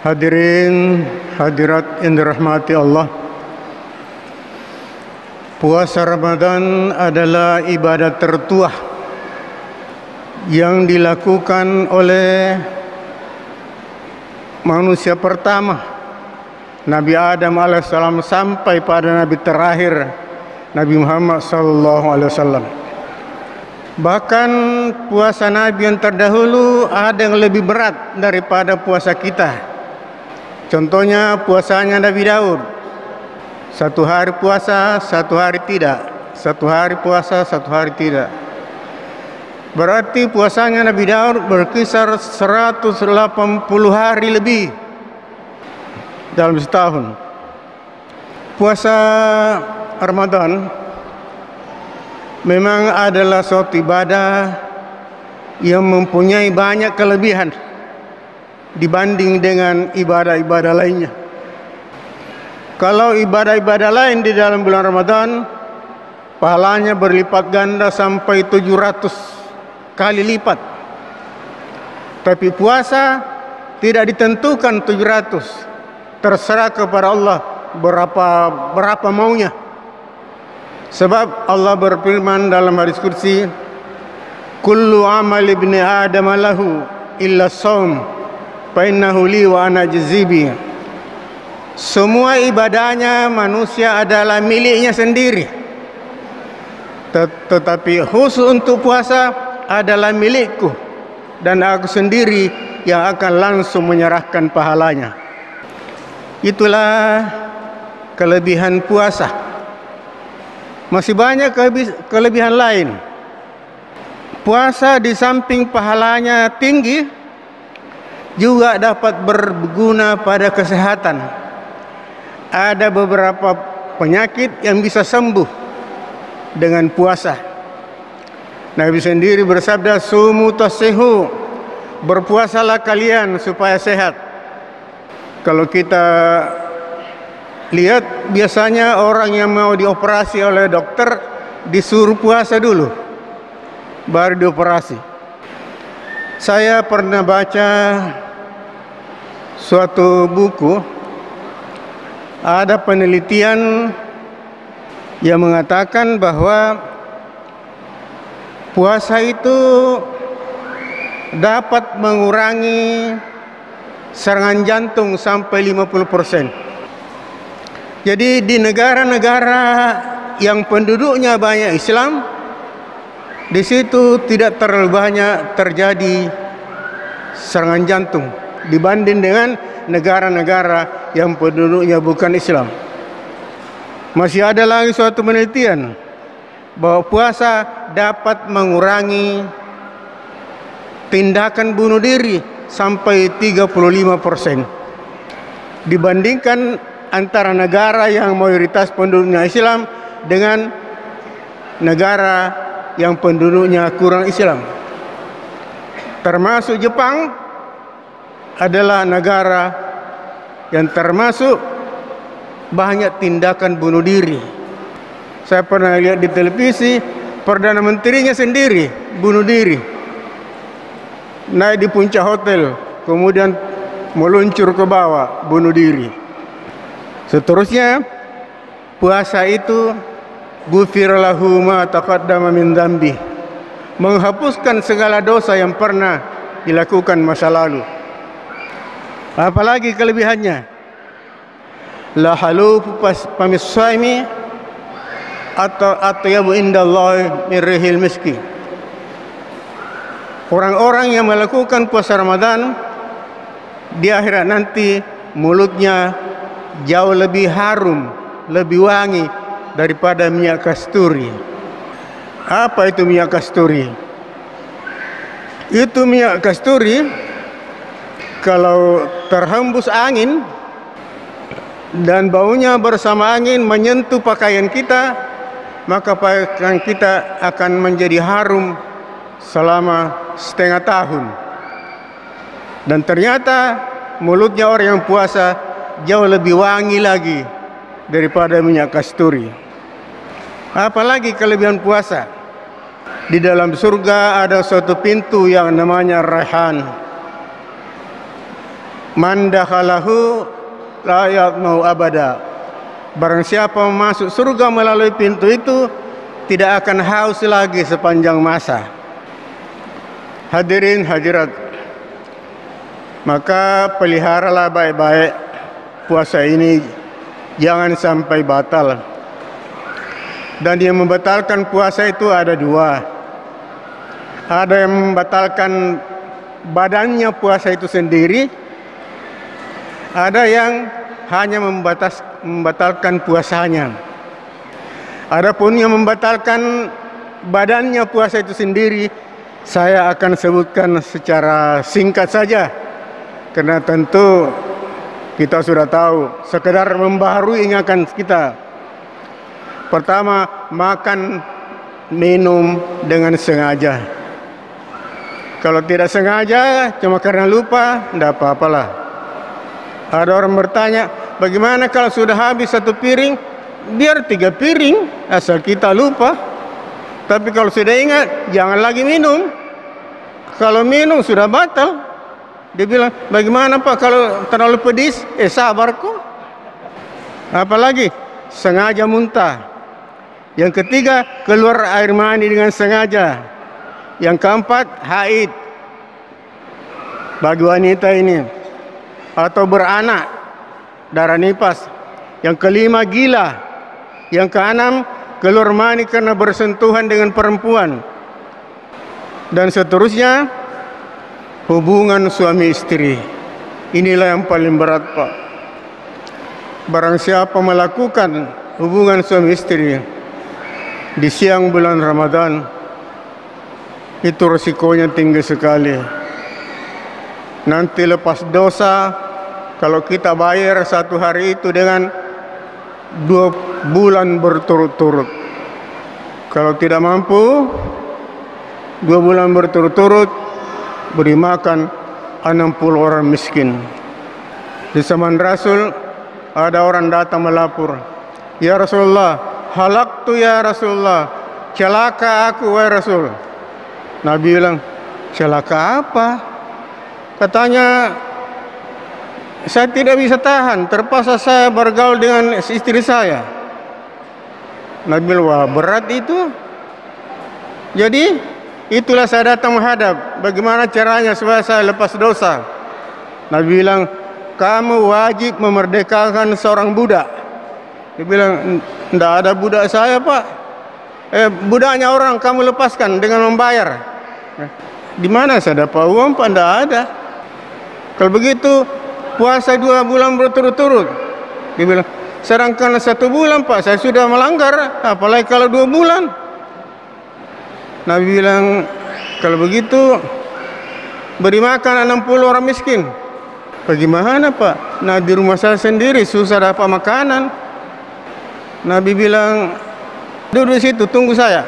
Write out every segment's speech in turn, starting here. Hadirin hadirat yang dirahmati Allah, puasa Ramadan adalah ibadah tertua yang dilakukan oleh manusia pertama, Nabi Adam alaihissalam, sampai pada Nabi terakhir, Nabi Muhammad sallallahu alaihi wasallam. Bahkan puasa Nabi yang terdahulu ada yang lebih berat daripada puasa kita. Contohnya puasanya Nabi Daud. Satu hari puasa, satu hari tidak. Satu hari puasa, satu hari tidak. Berarti puasanya Nabi Daud berkisar 180 hari lebih dalam setahun. Puasa Ramadan memang adalah suatu ibadah yang mempunyai banyak kelebihan dibanding dengan ibadah-ibadah lainnya. Kalau ibadah-ibadah lain di dalam bulan Ramadan, pahalanya berlipat ganda sampai 700 kali lipat. Tapi puasa tidak ditentukan 700. Terserah kepada Allah berapa maunya. Sebab Allah berfirman dalam hadis kursi, kullu amal ibni adam lahu illa shaum fa innahu li wa ana ajzi bihi. Semua ibadahnya manusia adalah miliknya sendiri, tetapi khusus untuk puasa adalah milikku, dan aku sendiri yang akan langsung menyerahkan pahalanya. Itulah kelebihan puasa. Masih banyak kelebihan lain. Puasa di samping pahalanya tinggi, juga dapat berguna pada kesehatan. Ada beberapa penyakit yang bisa sembuh dengan puasa. Nabi sendiri bersabda, sumu tasihu, berpuasalah kalian supaya sehat. Kalau kita lihat, biasanya orang yang mau dioperasi oleh dokter disuruh puasa dulu, baru dioperasi. Saya pernah baca suatu buku, ada penelitian yang mengatakan bahwa puasa itu dapat mengurangi serangan jantung sampai 50%. Jadi di negara-negara yang penduduknya banyak Islam, di situ tidak terlalu banyak terjadi serangan jantung dibanding dengan negara-negara yang penduduknya bukan Islam. Masih ada lagi suatu penelitian bahwa puasa dapat mengurangi tindakan bunuh diri sampai 35% dibandingkan antara negara yang mayoritas penduduknya Islam dengan negara yang penduduknya kurang Islam. Termasuk Jepang adalah negara yang termasuk banyak tindakan bunuh diri. Saya pernah lihat di televisi, Perdana Menterinya sendiri bunuh diri, naik di puncak hotel, kemudian meluncur ke bawah, bunuh diri. Seterusnya, puasa itu ghufir lahu ma taqaddama min dzambi, menghapuskan segala dosa yang pernah dilakukan masa lalu. Apalagi kelebihannya, la halufu pamissaimi atau atyabu indallahi min rihil miski. Orang-orang yang melakukan puasa Ramadan, di akhirat nanti mulutnya jauh lebih harum, lebih wangi daripada minyak kasturi. Apa itu minyak kasturi? Itu minyak kasturi kalau terhembus angin dan baunya bersama angin menyentuh pakaian kita, maka pakaian kita akan menjadi harum selama setengah tahun. Dan ternyata mulutnya orang yang puasa jauh lebih wangi lagi daripada minyak kasturi. Apalagi kelebihan puasa. Di dalam surga ada suatu pintu yang namanya Raihan. Man dakhalahu la yatmau abada. Barang siapa masuk surga melalui pintu itu tidak akan haus lagi sepanjang masa. Hadirin hadirat, maka peliharalah baik-baik puasa ini, jangan sampai batal. Dan yang membatalkan puasa itu ada dua. Ada yang membatalkan badannya puasa itu sendiri, ada yang hanya membatalkan puasanya. Adapun yang membatalkan badannya puasa itu sendiri, saya akan sebutkan secara singkat saja, karena tentu kita sudah tahu, sekedar membaharui ingatan kita. Pertama, makan, minum dengan sengaja. Kalau tidak sengaja, cuma karena lupa, tidak apa-apalah. Ada orang bertanya, bagaimana kalau sudah habis satu piring, biar 3 piring, asal kita lupa. Tapi kalau sudah ingat, jangan lagi minum. Kalau minum sudah batal. Dia bilang, bagaimana Pak kalau terlalu pedis? Sabar kok. Apalagi, sengaja muntah. Yang ketiga, keluar air mani dengan sengaja. Yang keempat, haid bagi wanita ini, atau beranak, darah nifas. Yang kelima, gila. Yang keenam, keluar mani karena bersentuhan dengan perempuan. Dan seterusnya, hubungan suami istri. Inilah yang paling berat, Pak. Barang siapa melakukan hubungan suami istri di siang bulan Ramadhan, itu risikonya tinggi sekali. Nanti lepas dosa, kalau kita bayar satu hari itu dengan 2 bulan berturut-turut. Kalau tidak mampu 2 bulan berturut-turut, beri makan 60 orang miskin. Di zaman Rasul ada orang datang melapor, ya Rasulullah, halaktu ya Rasulullah, celaka aku wahai Rasul. Nabi bilang, celaka apa? Katanya, saya tidak bisa tahan, terpaksa saya bergaul dengan istri saya. Nabi bilang, wah berat itu. Jadi itulah saya datang menghadap, bagaimana caranya supaya saya lepas dosa. Nabi bilang, kamu wajib memerdekakan seorang budak. Dia bilang, tidak ada budak saya Pak. Budaknya orang kamu lepaskan dengan membayar. Di mana saya dapat uang Pak? Tidak ada. Kalau begitu puasa 2 bulan berturut-turut. Dia bilang, sedangkan 1 bulan Pak saya sudah melanggar, apalagi kalau 2 bulan. Nabi bilang, kalau begitu beri makan 60 orang miskin. Bagaimana Pak? Nah, di rumah saya sendiri susah dapat makanan. Nabi bilang, duduk di situ, tunggu saya.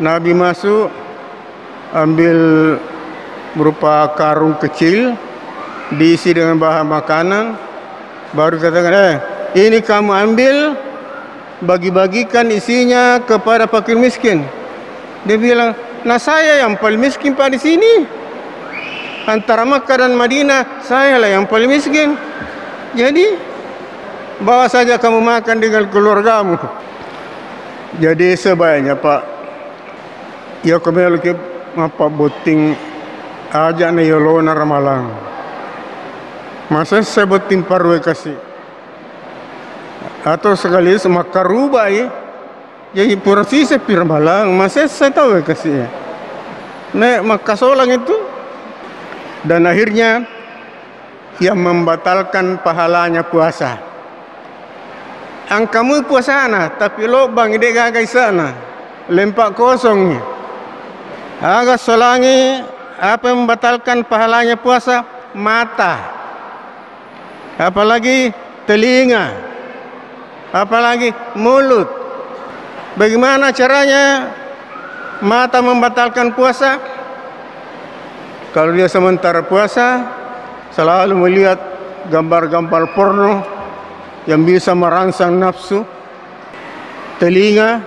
Nabi masuk, ambil berupa karung kecil, diisi dengan bahan makanan, baru katakan, ini kamu ambil, bagi-bagikan isinya kepada fakir miskin. Dia bilang, nah saya yang paling miskin Pak di sini. Antara Makkah dan Madinah, saya lah yang paling miskin. Jadi bawa saja kamu makan dengan keluargamu. Jadi sebaiknya Pak, ya kembali ke apa boting aja nih yolona ramalang. Masa saya boting parwe kasih. Atau sekali semaka rubah ya. Jadi porsi saya pirmalang. Masa saya tahu kasih. Nek maka solang itu. Dan akhirnya yang membatalkan pahalanya puasa. Angkamu puasa ana, tapi lubang ide gagai sana, lempak kosongnya. Agak selangi apa yang membatalkan pahalanya puasa? Mata, apalagi telinga, apalagi mulut. Bagaimana caranya mata membatalkan puasa? Kalau dia sementara puasa selalu melihat gambar-gambar porno yang bisa merangsang nafsu. telinga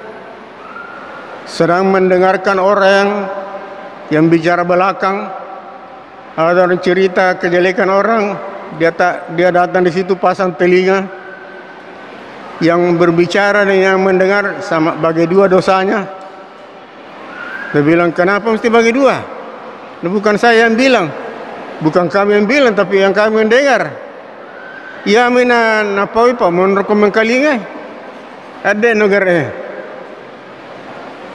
sedang mendengarkan orang yang bicara belakang atau cerita kejelekan orang, dia datang di situ pasang telinga. Yang berbicara dan yang mendengar sama, bagi dua dosanya. Dia bilang, kenapa mesti bagi dua? Bukan saya yang bilang, bukan kami yang bilang, tapi yang kami mendengar. Ya minan apa ipa menurutku mengkalingai ada negara.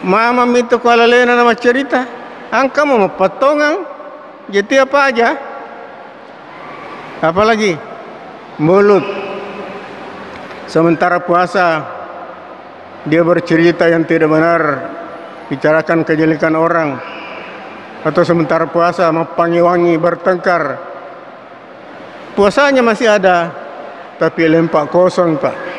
Mama itu kalau lena nama cerita, angka mau potongan, jadi apa aja? Apalagi mulut. Sementara puasa dia bercerita yang tidak benar, bicarakan kejelekan orang. Atau sementara puasa mepangi-wangi bertengkar. Puasanya masih ada, tapi lempak kosong, Pak.